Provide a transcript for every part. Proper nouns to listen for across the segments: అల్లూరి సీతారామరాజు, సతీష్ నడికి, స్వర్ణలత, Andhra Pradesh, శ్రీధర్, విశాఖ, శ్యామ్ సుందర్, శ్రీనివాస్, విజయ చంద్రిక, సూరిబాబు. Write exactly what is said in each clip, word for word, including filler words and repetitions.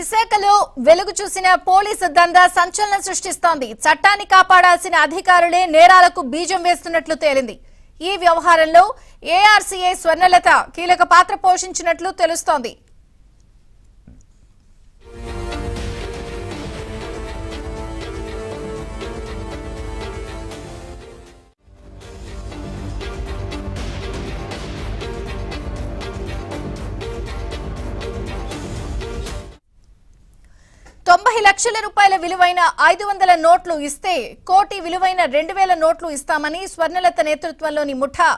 విశాఖలో వెలుగు చూసిన పోలీస్ దందా సంచలనం సృష్టిస్తోంది. చట్టాన్ని కాపాడాల్సిన అధికారులే నేరాలకు బీజం వేస్తున్నట్లు తేలింది. ఈ వ్యవహారంలో ఏఆర్సీఏ స్వర్ణలత కీలక పాత్ర పోషించినట్లు తెలుస్తోంది. తొంభై లక్షల రూపాయల విలువైన ఐదు వందల నోట్లు ఇస్తే కోటి విలువైన రెండు వేల నోట్లు ఇస్తామని స్వర్ణలత నేతృత్వంలోని ముఠా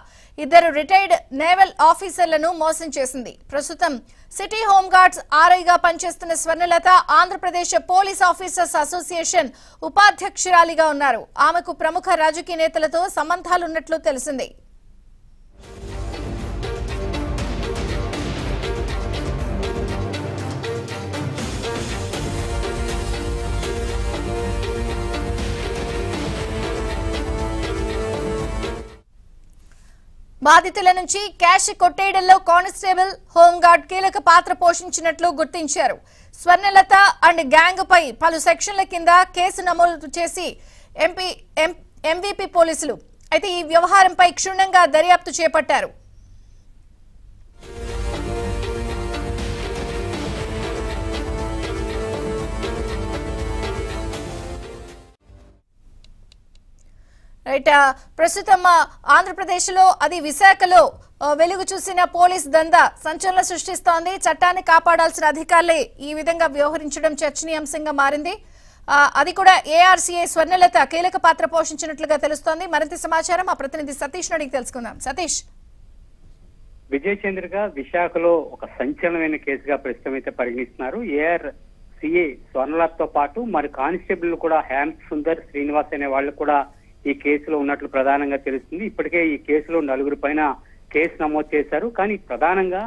ఇద్దరు రిటైర్డ్ నేవల్ ఆఫీసర్లను మోసం చేసింది. ప్రస్తుతం సిటీ హోంగార్డ్స్ ఆర్ఐగా పనిచేస్తున్న స్వర్ణలత Andhra Pradesh police officers association ఉపాధ్యక్షురాలిగా ఉన్నారు. ఆమెకు ప్రముఖ రాజకీయ నేతలతో సంబంధాలున్నట్లు తెలిసింది. బాధితుల నుంచి క్యాష్ కొట్టేయడంలో కానిస్టేబుల్ హోంగార్డ్ కీలక పాత్ర పోషించినట్లు గుర్తించారు. స్వర్ణలత అండ్ గ్యాంగ్ పై పలు సెక్షన్ల కింద కేసు నమోదు చేసి ఎంపీ ఎంవీపీ పోలీసులు అయితే ఈ వ్యవహారంపై క్షుణ్ణంగా దర్యాప్తు చేపట్టారు. రైట్, ప్రస్తుతం ఆంధ్రప్రదేశ్ లో అది విశాఖలో వెలుగు చూసిన పోలీస్ దందా సంచలనం సృష్టిస్తోంది. చట్టాన్ని కాపాడాల్సిన అధికారులే ఈ విధంగా వ్యవహరించడం చర్చనీయాంశంగా మారింది. అది కూడా ఏఆర్సీఏ స్వర్ణలత కీలక పాత్ర పోషించినట్లుగా తెలుస్తోంది. మరింత సమాచారం మా ప్రతినిధి సతీష్ నడికి తెలుసుకుందాం. సతీష్, విజయ్ చంద్రిక, విశాఖలో ఒక సంచలనమైన కేసుగా ప్రస్తుతం అయితే పరిగణిస్తున్నారు. ఏఆర్ సిఏ స్వర్ణలతతో పాటు మరి కానిస్టేబుల్ కూడా హ్యామ్ సుందర్ శ్రీనివాస్ అనే వాళ్ళు కూడా ఈ కేసులో ఉన్నట్లు ప్రధానంగా తెలుస్తుంది. ఇప్పటికే ఈ కేసులో నలుగురు పైన కేసు నమోదు చేశారు. కానీ ప్రధానంగా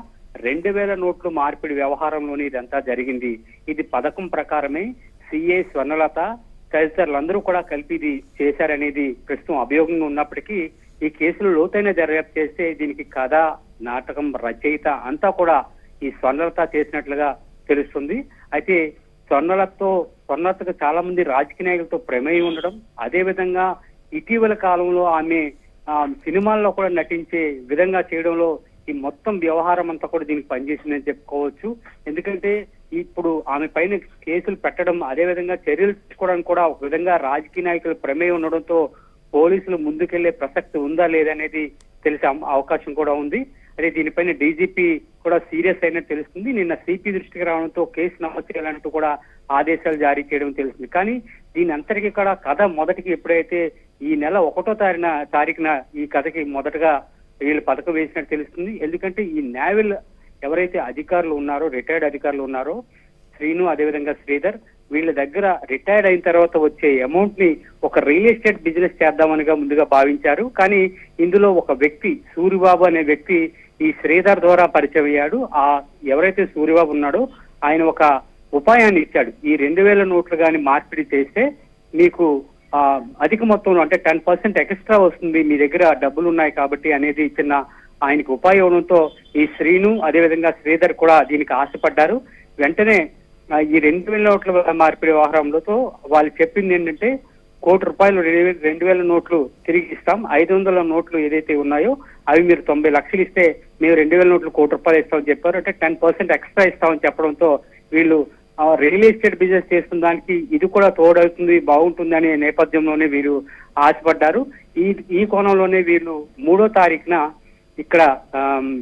రెండు వేల నోట్లు మార్పిడి వ్యవహారంలోనే ఇదంతా జరిగింది. ఇది పథకం ప్రకారమే సిఏ స్వర్ణలత తదితరులందరూ కూడా కలిపి ఇది చేశారనేది ప్రస్తుతం అభియోగంగా ఉన్నప్పటికీ ఈ కేసులో లోతైన దర్యాప్తు చేస్తే దీనికి కథ, నాటకం రచయిత అంతా కూడా ఈ స్వర్ణలత చేసినట్లుగా తెలుస్తుంది. అయితే స్వర్ణలతతో స్వర్ణలతకు చాలా మంది రాజకీయ నాయకులతో ప్రమేయం ఉండడం, అదేవిధంగా ఇటీవల కాలంలో ఆమె సినిమాల్లో కూడా నటించే విధంగా చేయడంలో ఈ మొత్తం వ్యవహారం అంతా కూడా దీనికి పనిచేసిందని చెప్పుకోవచ్చు. ఎందుకంటే ఇప్పుడు ఆమె పైన కేసులు పెట్టడం, అదేవిధంగా చర్యలు తీసుకోవడానికి కూడా ఒక విధంగా రాజకీయ నాయకులు ప్రమేయం ఉండడంతో పోలీసులు ముందుకెళ్లే ప్రసక్తి ఉందా లేదనేది తెలిసే అవకాశం కూడా ఉంది. అదే దీనిపైన డీజీపీ కూడా సీరియస్ అయినట్టు తెలుస్తుంది. నిన్న సిపి దృష్టికి రావడంతో కేసు నమోదు చేయాలంటూ కూడా ఆదేశాలు జారీ చేయడం తెలుస్తుంది. కానీ దీని అంతటికీ కూడా కథ మొదటికి ఎప్పుడైతే ఈ నెల ఒకటో తారీఖున తారీఖున ఈ కథకి మొదటగా వీళ్ళు పథకం వేసినట్టు తెలుస్తుంది. ఎందుకంటే ఈ నేవల్ ఎవరైతే అధికారులు ఉన్నారో, రిటైర్డ్ అధికారులు ఉన్నారో, శ్రీను అదేవిధంగా శ్రీధర్, వీళ్ళ దగ్గర రిటైర్డ్ అయిన తర్వాత వచ్చే అమౌంట్ ని ఒక రియల్ ఎస్టేట్ బిజినెస్ చేద్దామనిగా ముందుగా భావించారు. కానీ ఇందులో ఒక వ్యక్తి సూరిబాబు అనే వ్యక్తి ఈ శ్రీధర్ ద్వారా పరిచయం అయ్యాడు. ఆ ఎవరైతే సూరిబాబు ఉన్నాడో ఆయన ఒక ఉపాయాన్ని ఇచ్చాడు. ఈ రెండు వేల నోట్లు కానీ మార్పిడి చేస్తే మీకు అధిక మొత్తంలో అంటే టెన్ పర్సెంట్ ఎక్స్ట్రా వస్తుంది, మీ దగ్గర డబ్బులు ఉన్నాయి కాబట్టి అనేది ఇచ్చిన ఆయనకు ఉపాయం అవడంతో ఈ శ్రీను అదేవిధంగా శ్రీధర్ కూడా దీనికి ఆశపడ్డారు. వెంటనే ఈ రెండు వేల నోట్ల మార్పిడి వ్యవహారంలో వాళ్ళు చెప్పింది ఏంటంటే కోటి రూపాయలు రెండు వేల నోట్లు తిరిగి ఇస్తాం, ఐదు వందల నోట్లు ఏదైతే ఉన్నాయో అవి మీరు తొంభై లక్షలు ఇస్తే మేము రెండు వేల నోట్లు కోటి రూపాయలు ఇస్తామని చెప్పారు. అంటే టెన్ పర్సెంట్ ఎక్స్ట్రా ఇస్తామని చెప్పడంతో వీళ్ళు రియల్ ఎస్టేట్ బిజినెస్ చేస్తున్న దానికి ఇది కూడా తోడవుతుంది, బాగుంటుంది అనే నేపథ్యంలోనే వీరు ఆశపడ్డారు. ఈ ఈ కోణంలోనే వీళ్ళు మూడో తారీఖున ఇక్కడ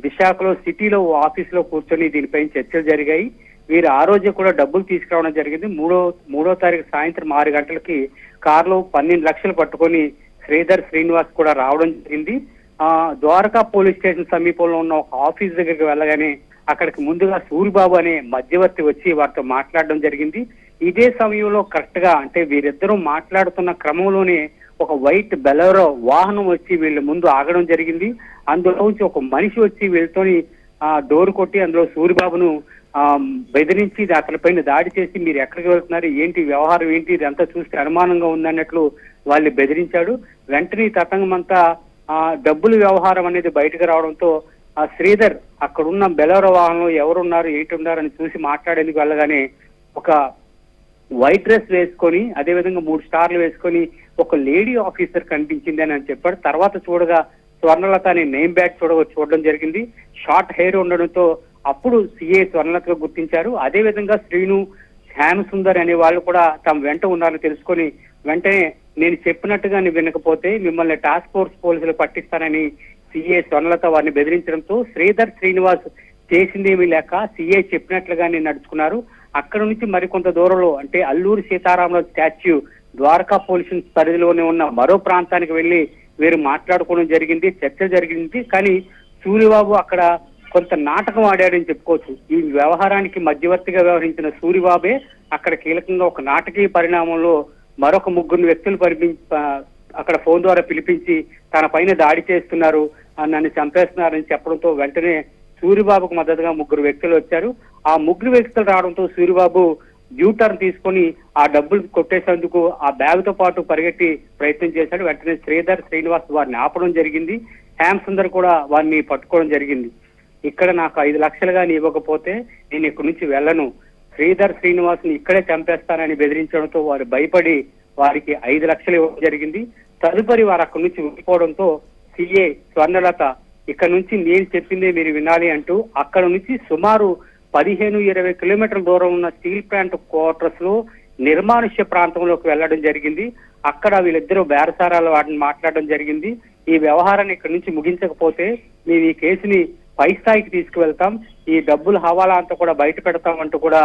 విశాఖలో సిటీలో ఆఫీస్ లో కూర్చొని దీనిపై చర్చలు జరిగాయి. వీరు ఆ రోజు కూడా డబ్బులు తీసుకురావడం జరిగింది. మూడో మూడో తారీఖు సాయంత్రం ఆరు గంటలకి కారులో పన్నెండు లక్షలు పట్టుకొని శ్రీధర్ శ్రీనివాస్ కూడా రావడం జరిగింది. ఆ ద్వారకా పోలీస్ స్టేషన్ సమీపంలో ఉన్న ఒక ఆఫీస్ దగ్గరికి వెళ్ళగానే అక్కడికి ముందుగా సూరిబాబు అనే మధ్యవర్తి వచ్చి వారితో మాట్లాడడం జరిగింది. ఇదే సమయంలో కరెక్ట్ గా అంటే వీరిద్దరూ మాట్లాడుతున్న క్రమంలోనే ఒక వైట్ బెలోరో వాహనం వచ్చి వీళ్ళ ముందు ఆగడం జరిగింది. అందులోంచి ఒక మనిషి వచ్చి వీళ్ళతోని ఆ డోర్ కొట్టి అందులో సూరిబాబును ఆ బెదిరించి అతని పైన దాడి చేసి మీరు ఎక్కడికి వెళ్తున్నారు, ఏంటి వ్యవహారం, ఏంటి ఇదంతా చూస్తే అనుమానంగా ఉందన్నట్లు వాళ్ళు బెదిరించాడు. వెంటనే తతంగమంతా ఆ డబ్బుల వ్యవహారం అనేది బయటకు రావడంతో ఆ శ్రీధర్ అక్కడున్న బెలోర వాహనంలో ఎవరున్నారు, ఏంటి ఉన్నారు అని చూసి మాట్లాడేందుకు వెళ్ళగానే ఒక వైట్ డ్రెస్ వేసుకొని అదే విధంగా మూడు స్టార్లు వేసుకొని ఒక లేడీ ఆఫీసర్ కనిపించింది అని చెప్పాడు. తర్వాత చూడగా స్వర్ణలత అనే నేమ్ బ్యాగ్ చూడ చూడడం జరిగింది. షార్ట్ హెయిర్ ఉండడంతో అప్పుడు సిఏ స్వర్ణలతగా గుర్తించారు. అదే విధంగా శ్రీను, శ్యామ్ సుందర్ అనే వాళ్ళు కూడా తమ వెంట ఉన్నారని తెలుసుకొని వెంటనే నేను చెప్పినట్టుగా వినకపోతే మిమ్మల్ని టాస్క్ ఫోర్స్ పోలీసులు పట్టిస్తానని సిఏ స్వర్ణలత వారిని బెదిరించడంతో శ్రీధర్ శ్రీనివాస్ చేసిందేమీ లేక సిఏ చెప్పినట్లుగానే నడుచుకున్నారు. అక్కడ నుంచి మరికొంత దూరంలో అంటే అల్లూరి సీతారామరాజు స్టాచ్యూ ద్వారకా పోలీసు పరిధిలోనే ఉన్న మరో ప్రాంతానికి వెళ్లి వీరు మాట్లాడుకోవడం జరిగింది, చర్చ జరిగింది. కానీ సూరిబాబు అక్కడ కొంత నాటకం ఆడాడని చెప్పుకోవచ్చు. ఈ వ్యవహారానికి మధ్యవర్తిగా వ్యవహరించిన సూరిబాబే అక్కడ కీలకంగా ఒక నాటకీయ పరిణామంలో మరొక ముగ్గురు వ్యక్తులు పరిపి అక్కడ ఫోన్ ద్వారా పిలిపించి తన పైన దాడి చేస్తున్నారు, నన్ను చంపేస్తున్నారని చెప్పడంతో వెంటనే సూరిబాబుకు మద్దతుగా ముగ్గురు వ్యక్తులు వచ్చారు. ఆ ముగ్గురు వ్యక్తులు రావడంతో సూరిబాబు యూ టర్న్ తీసుకొని ఆ డబ్బులు కొట్టేసేందుకు ఆ బ్యాగ్ తో పాటు పరిగెట్టి ప్రయత్నం చేశాడు. వెంటనే శ్రీధర్ శ్రీనివాస్ వారిని ఆపడం జరిగింది. శ్యామ్ సుందర్ కూడా వారిని పట్టుకోవడం జరిగింది. ఇక్కడ నాకు ఐదు లక్షలుగా ఇవ్వకపోతే నేను ఇక్కడి నుంచి వెళ్ళను, శ్రీధర్ శ్రీనివాస్ ని ఇక్కడే చంపేస్తానని బెదిరించడంతో వారు భయపడి వారికి ఐదు లక్షలు ఇవ్వడం జరిగింది. తదుపరి వారు అక్కడి నుంచి వెళ్ళిపోవడంతో సిఏ స్వర్ణలత ఇక్కడ నుంచి నేను చెప్పిందే మీరు వినాలి అంటూ అక్కడ నుంచి సుమారు పదిహేను ఇరవై కిలోమీటర్ల దూరం ఉన్న స్టీల్ ప్లాంట్ క్వార్టర్స్ లో నిర్మానుష్య ప్రాంతంలోకి వెళ్లడం జరిగింది. అక్కడ వీళ్ళిద్దరూ బేరసారాలు వాటిని మాట్లాడడం జరిగింది. ఈ వ్యవహారాన్ని ఇక్కడ నుంచి ముగించకపోతే మేము ఈ కేసుని పై స్థాయికి తీసుకువెళ్తాం, ఈ డబ్బులు హవాలా అంతా కూడా బయట పెడతాం అంటూ కూడా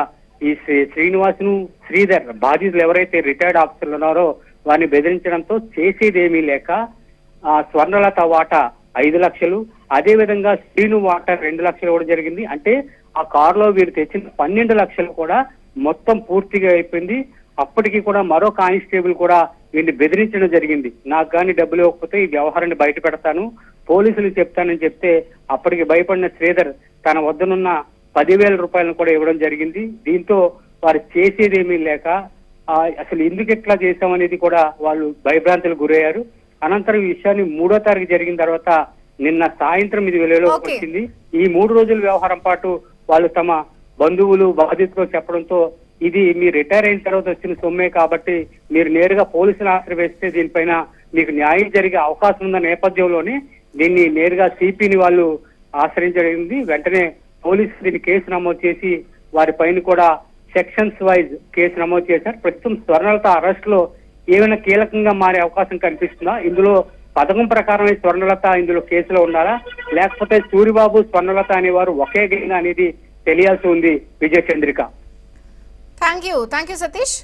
ఈ శ్రీనివాస్ ను శ్రీధర్ బాధితులు ఎవరైతే రిటైర్డ్ ఆఫీసర్లు ఉన్నారో వారిని బెదిరించడంతో చేసేదేమీ లేక ఆ స్వర్ణలత వాటా ఐదు లక్షలు అదే విధంగా శ్రీను వాటా రెండు లక్షలు ఇవ్వడం జరిగింది. అంటే ఆ కారులో వీరు తెచ్చిన పన్నెండు లక్షలు కూడా మొత్తం పూర్తిగా అయిపోయింది. అప్పటికి కూడా మరో కానిస్టేబుల్ కూడా వీరిని బెదిరించడం జరిగింది. నాకు కానీ డబ్బులు ఇవ్వకపోతే ఈ వ్యవహారాన్ని బయట పెడతాను, పోలీసులు చెప్తానని చెప్తే అప్పటికి భయపడిన శ్రీధర్ తన వద్దనున్న పదివేల రూపాయలను కూడా ఇవ్వడం జరిగింది. దీంతో వారు చేసేదేమీ లేక అసలు ఎందుకు ఎట్లా చేశామనేది కూడా వాళ్ళు భయభ్రాంతులు గురయ్యారు. అనంతరం ఈ విషయాన్ని మూడో తారీఖు జరిగిన తర్వాత నిన్న సాయంత్రం ఇది వెలుగులోకి వచ్చింది. ఈ మూడు రోజుల వ్యవహారం పాటు వాళ్ళు తమ బంధువులు బాధితులు చెప్పడంతో ఇది మీ రిటైర్ అయిన తర్వాత వచ్చిన సొమ్మే కాబట్టి మీరు నేరుగా పోలీసులు ఆశ్రయిస్తే దీనిపైన మీకు న్యాయం జరిగే అవకాశం ఉన్న నేపథ్యంలోనే దీన్ని నేరుగా సిపిని వాళ్ళు ఆశ్రయించడం, వెంటనే పోలీసులు దీన్ని కేసు నమోదు చేసి వారిపైన కూడా సెక్షన్స్ వైజ్ కేసు నమోదు చేశారు. ప్రస్తుతం స్వర్ణలత అరెస్ట్ లో ఏమైనా కీలకంగా మారే అవకాశం కనిపిస్తుందా? ఇందులో పథకం ప్రకారమే స్వర్ణలత ఇందులో కేసులో ఉన్నారా, లేకపోతే సూరిబాబు స్వర్ణలత అనేవారు ఒకే గేంగ్ అనేది తెలియాల్సి ఉంది. విజయ చంద్రిక. Thank you thank you Satish.